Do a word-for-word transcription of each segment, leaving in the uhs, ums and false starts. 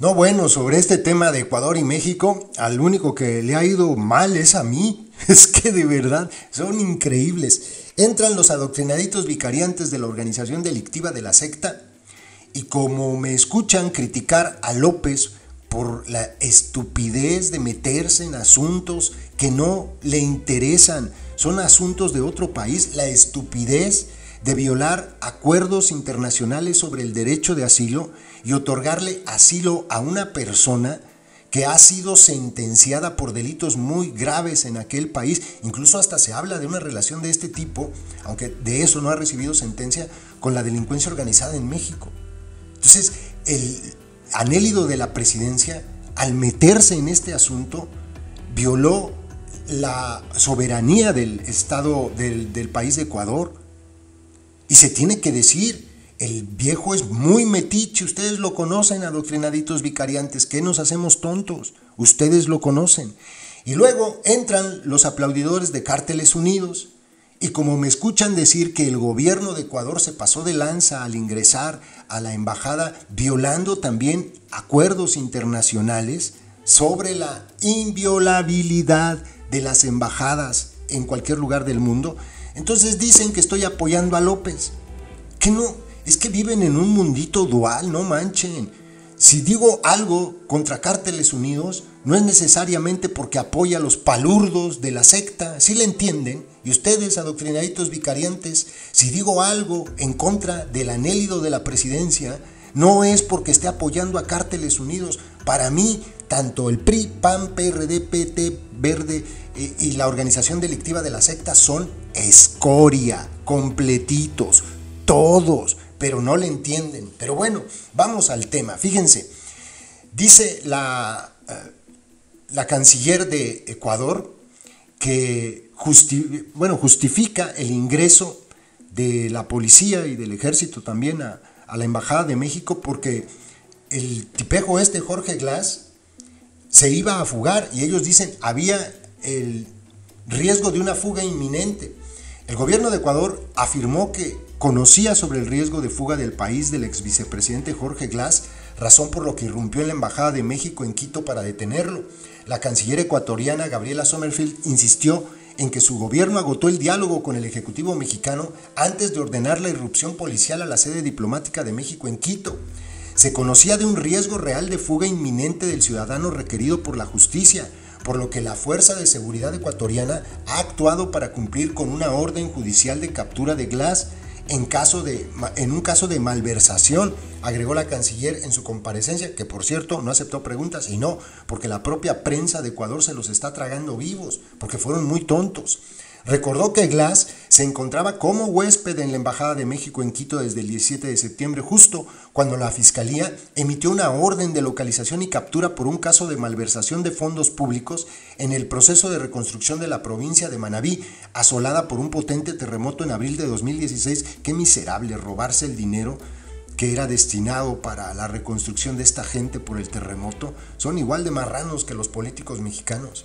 No, bueno, sobre este tema de Ecuador y México, al único que le ha ido mal es a mí. Es que de verdad, son increíbles. Entran los adoctrinaditos vicariantes de la organización delictiva de la secta y como me escuchan criticar a López por la estupidez de meterse en asuntos que no le interesan, son asuntos de otro país, la estupidez de violar acuerdos internacionales sobre el derecho de asilo y otorgarle asilo a una persona que ha sido sentenciada por delitos muy graves en aquel país. Incluso hasta se habla de una relación de este tipo, aunque de eso no ha recibido sentencia, con la delincuencia organizada en México. Entonces, el anhelido de la presidencia, al meterse en este asunto, violó la soberanía del Estado, del, del país de Ecuador. Y se tiene que decir, el viejo es muy metiche, ustedes lo conocen, adoctrinaditos vicariantes, ¿qué nos hacemos tontos? Ustedes lo conocen. Y luego entran los aplaudidores de Cárteles Unidos, y como me escuchan decir que el gobierno de Ecuador se pasó de lanza al ingresar a la embajada, violando también acuerdos internacionales sobre la inviolabilidad de las embajadas en cualquier lugar del mundo, entonces dicen que estoy apoyando a López. Que no, es que viven en un mundito dual, no manchen. Si digo algo contra Cárteles Unidos, no es necesariamente porque apoya a los palurdos de la secta, si le entienden. Y ustedes, adoctrinaditos vicariantes, si digo algo en contra del anhelido de la presidencia, no es porque esté apoyando a Cárteles Unidos. Para mí, tanto el P R I, P A N, P R D, P T, Verde eh, y la organización delictiva de la secta son escoria, completitos, todos, pero no le entienden. Pero bueno, vamos al tema. Fíjense, dice la, eh, la canciller de Ecuador que justi- bueno, justifica el ingreso de la policía y del ejército también a, a la Embajada de México porque el tipejo este, Jorge Glas, se iba a fugar y ellos dicen había el riesgo de una fuga inminente. El gobierno de Ecuador afirmó que conocía sobre el riesgo de fuga del país del ex vicepresidente Jorge Glas, razón por lo que irrumpió en la Embajada de México en Quito para detenerlo. La canciller ecuatoriana Gabriela Sommerfeld insistió en que su gobierno agotó el diálogo con el Ejecutivo mexicano antes de ordenar la irrupción policial a la sede diplomática de México en Quito. Se conocía de un riesgo real de fuga inminente del ciudadano requerido por la justicia, por lo que la Fuerza de Seguridad Ecuatoriana ha actuado para cumplir con una orden judicial de captura de Glas en, caso de, en un caso de malversación, agregó la canciller en su comparecencia, que por cierto no aceptó preguntas y no, porque la propia prensa de Ecuador se los está tragando vivos, porque fueron muy tontos. Recordó que Glas se encontraba como huésped en la Embajada de México en Quito desde el diecisiete de septiembre, justo cuando la Fiscalía emitió una orden de localización y captura por un caso de malversación de fondos públicos en el proceso de reconstrucción de la provincia de Manabí, asolada por un potente terremoto en abril de dos mil dieciséis. Qué miserable robarse el dinero que era destinado para la reconstrucción de esta gente por el terremoto. Son igual de marranos que los políticos mexicanos.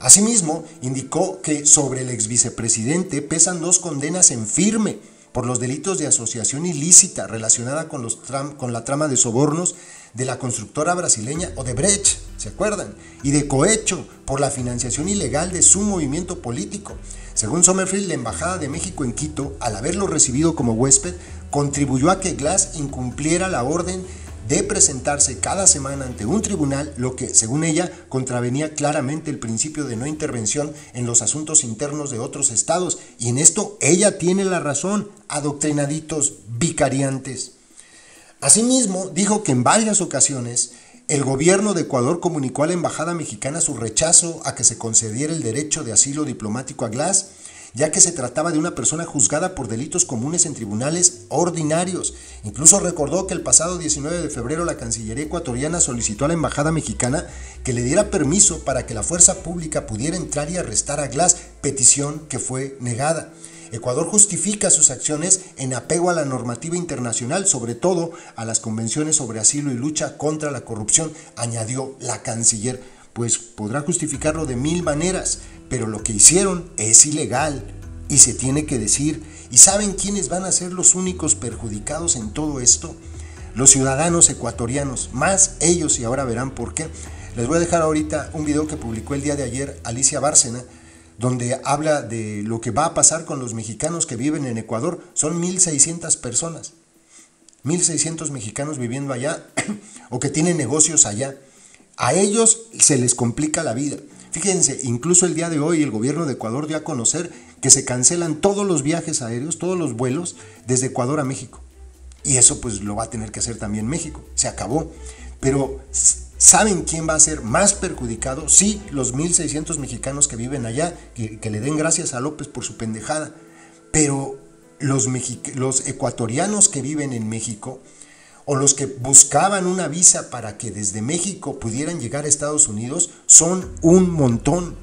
Asimismo, indicó que sobre el exvicepresidente pesan dos condenas en firme por los delitos de asociación ilícita relacionada con, los tram- con la trama de sobornos de la constructora brasileña Odebrecht, ¿se acuerdan? Y de cohecho por la financiación ilegal de su movimiento político. Según Sommerfeld, la Embajada de México en Quito, al haberlo recibido como huésped, contribuyó a que Glas incumpliera la orden de presentarse cada semana ante un tribunal, lo que, según ella, contravenía claramente el principio de no intervención en los asuntos internos de otros estados. Y en esto ella tiene la razón, adoctrinaditos vicariantes. Asimismo, dijo que en varias ocasiones el gobierno de Ecuador comunicó a la embajada mexicana su rechazo a que se concediera el derecho de asilo diplomático a Glas, ya que se trataba de una persona juzgada por delitos comunes en tribunales ordinarios. Incluso recordó que el pasado diecinueve de febrero la Cancillería ecuatoriana solicitó a la Embajada mexicana que le diera permiso para que la fuerza pública pudiera entrar y arrestar a Glas, petición que fue negada. Ecuador justifica sus acciones en apego a la normativa internacional, sobre todo a las convenciones sobre asilo y lucha contra la corrupción, añadió la canciller. Pues podrá justificarlo de mil maneras, pero lo que hicieron es ilegal y se tiene que decir. ¿Y saben quiénes van a ser los únicos perjudicados en todo esto? los ciudadanos ecuatorianos, más ellos, y ahora verán por qué. Les voy a dejar ahorita un video que publicó el día de ayer Alicia Bárcena, donde habla de lo que va a pasar con los mexicanos que viven en Ecuador. Son mil seiscientas personas, mil seiscientos mexicanos viviendo allá o que tienen negocios allá. A ellos se les complica la vida. Fíjense, incluso el día de hoy el gobierno de Ecuador dio a conocer que se cancelan todos los viajes aéreos, todos los vuelos desde Ecuador a México. Y eso pues lo va a tener que hacer también México. Se acabó. Pero ¿saben quién va a ser más perjudicado? Sí, los mil seiscientos mexicanos que viven allá, que, que le den gracias a López por su pendejada. Pero los, los ecuatorianos que viven en México, o los que buscaban una visa para que desde México pudieran llegar a Estados Unidos, son un montón.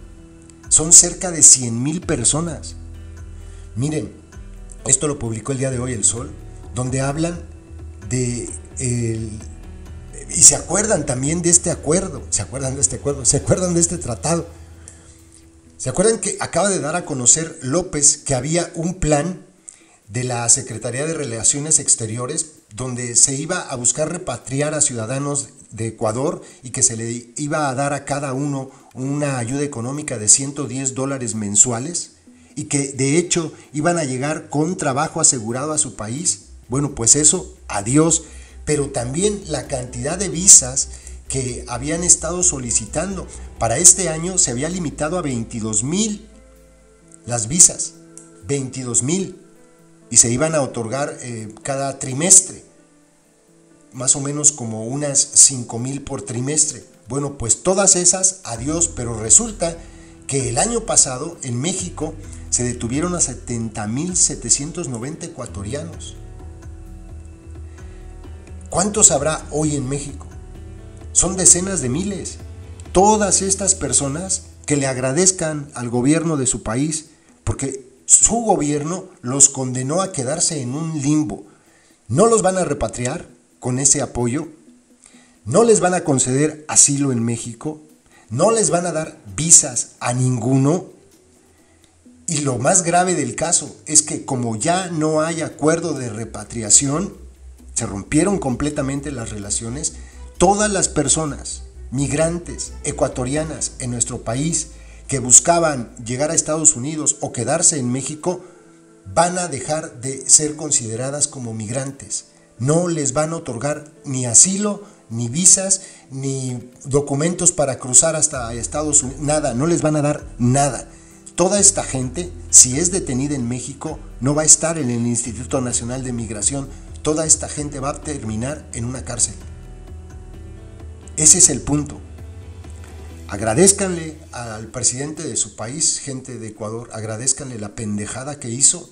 Son cerca de cien mil personas. Miren, esto lo publicó el día de hoy El Sol, donde hablan de... El, y se acuerdan también de este acuerdo, se acuerdan de este acuerdo, se acuerdan de este tratado. Se acuerdan que acaba de dar a conocer López que había un plan de la Secretaría de Relaciones Exteriores donde se iba a buscar repatriar a ciudadanos de Ecuador y que se le iba a dar a cada uno una ayuda económica de ciento diez dólares mensuales y que de hecho iban a llegar con trabajo asegurado a su país. Bueno, pues eso, adiós. Pero también la cantidad de visas que habían estado solicitando. Para este año se había limitado a veintidós mil las visas, veintidós mil, y se iban a otorgar eh, cada trimestre, más o menos como unas cinco mil por trimestre. Bueno, pues todas esas, adiós. Pero resulta que el año pasado en México se detuvieron a setenta mil setecientos noventa ecuatorianos. ¿Cuántos habrá hoy en México? Son decenas de miles. Todas estas personas que le agradezcan al gobierno de su país, porque su gobierno los condenó a quedarse en un limbo. No los van a repatriar con ese apoyo, no les van a conceder asilo en México, no les van a dar visas a ninguno. Y lo más grave del caso es que como ya no hay acuerdo de repatriación, se rompieron completamente las relaciones. Todas las personas migrantes ecuatorianas en nuestro país que buscaban llegar a Estados Unidos o quedarse en México van a dejar de ser consideradas como migrantes. No les van a otorgar ni asilo, ni visas, ni documentos para cruzar hasta Estados Unidos, nada, no les van a dar nada. Toda esta gente, si es detenida en México, no va a estar en el Instituto Nacional de Migración. Toda esta gente va a terminar en una cárcel. Ese es el punto. Agradézcanle al presidente de su país, gente de Ecuador, agradézcanle la pendejada que hizo.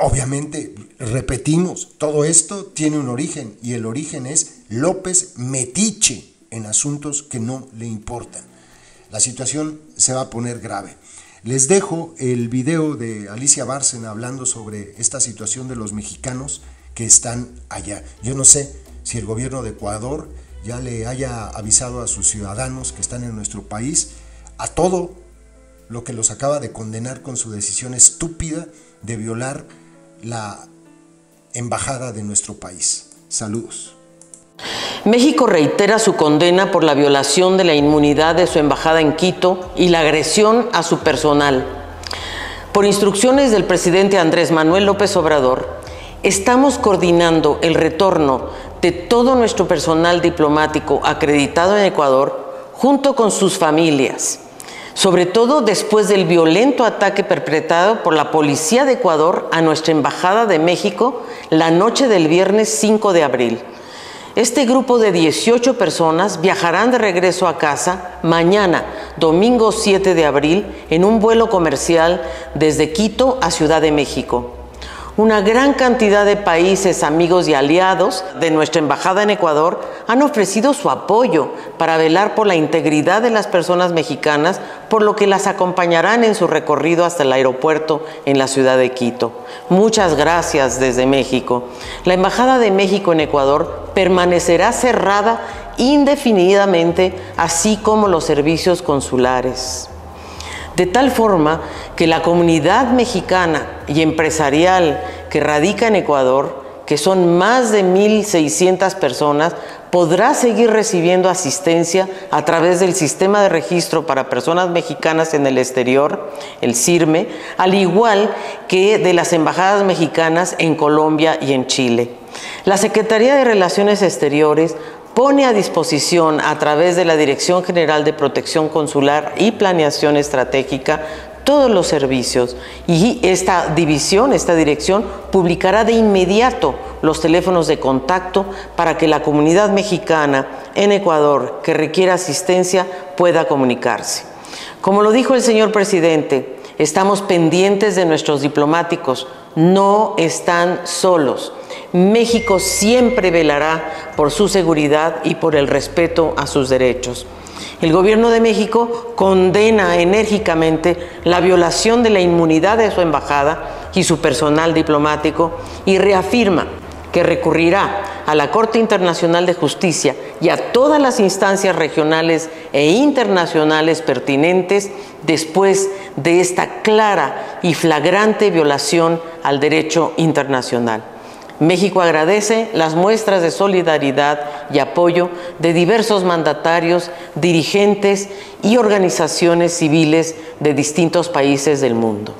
Obviamente, repetimos, todo esto tiene un origen, y el origen es López metiche en asuntos que no le importan. La situación se va a poner grave. Les dejo el video de Alicia Bárcena hablando sobre esta situación de los mexicanos que están allá. Yo no sé si el gobierno de Ecuador ya le haya avisado a sus ciudadanos que están en nuestro país a todo lo que los acaba de condenar con su decisión estúpida de violar la embajada de nuestro país. Saludos. México reitera su condena por la violación de la inmunidad de su embajada en Quito y la agresión a su personal. Por instrucciones del presidente Andrés Manuel López Obrador, estamos coordinando el retorno de todo nuestro personal diplomático acreditado en Ecuador junto con sus familias, sobre todo después del violento ataque perpetrado por la policía de Ecuador a nuestra embajada de México la noche del viernes cinco de abril. Este grupo de dieciocho personas viajarán de regreso a casa mañana, domingo siete de abril, en un vuelo comercial desde Quito a Ciudad de México. Una gran cantidad de países, amigos y aliados de nuestra embajada en Ecuador han ofrecido su apoyo para velar por la integridad de las personas mexicanas, por lo que las acompañarán en su recorrido hasta el aeropuerto en la ciudad de Quito. Muchas gracias desde México. La embajada de México en Ecuador permanecerá cerrada indefinidamente, así como los servicios consulares. De tal forma que la comunidad mexicana y empresarial que radica en Ecuador que son más de mil seiscientas personas, podrá seguir recibiendo asistencia a través del Sistema de Registro para Personas Mexicanas en el Exterior, el CIRME, al igual que de las embajadas mexicanas en Colombia y en Chile. La Secretaría de Relaciones Exteriores pone a disposición, a través de la Dirección General de Protección Consular y Planeación Estratégica, todos los servicios, y esta división, esta dirección, publicará de inmediato los teléfonos de contacto para que la comunidad mexicana en Ecuador que requiera asistencia pueda comunicarse. Como lo dijo el señor presidente, estamos pendientes de nuestros diplomáticos, no están solos. México siempre velará por su seguridad y por el respeto a sus derechos. El Gobierno de México condena enérgicamente la violación de la inmunidad de su embajada y su personal diplomático y reafirma que recurrirá a la Corte Internacional de Justicia y a todas las instancias regionales e internacionales pertinentes después de esta clara y flagrante violación al derecho internacional. México agradece las muestras de solidaridad y apoyo de diversos mandatarios, dirigentes y organizaciones civiles de distintos países del mundo.